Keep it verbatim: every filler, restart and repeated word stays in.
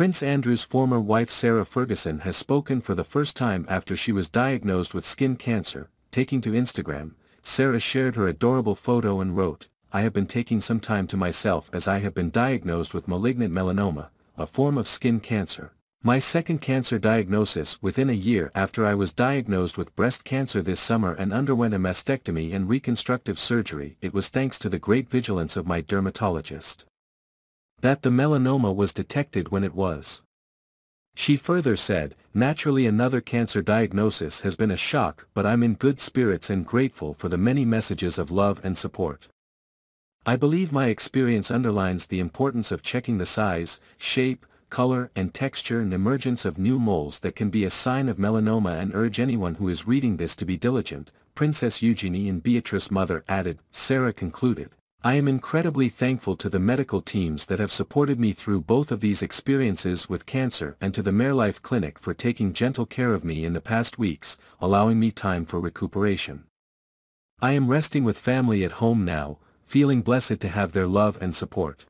Prince Andrew's former wife Sarah Ferguson has spoken for the first time after she was diagnosed with skin cancer. Taking to Instagram, Sarah shared her adorable photo and wrote, "I have been taking some time to myself as I have been diagnosed with malignant melanoma, a form of skin cancer. My second cancer diagnosis within a year after I was diagnosed with breast cancer this summer and underwent a mastectomy and reconstructive surgery. It was thanks to the great vigilance of my dermatologist that the melanoma was detected when it was." She further said, "Naturally another cancer diagnosis has been a shock, but I'm in good spirits and grateful for the many messages of love and support. I believe my experience underlines the importance of checking the size, shape, color and texture and emergence of new moles that can be a sign of melanoma, and urge anyone who is reading this to be diligent." Princess Eugenie and Beatrice's mother added. Sarah concluded, "I am incredibly thankful to the medical teams that have supported me through both of these experiences with cancer, and to the MareLife Clinic for taking gentle care of me in the past weeks, allowing me time for recuperation. I am resting with family at home now, feeling blessed to have their love and support."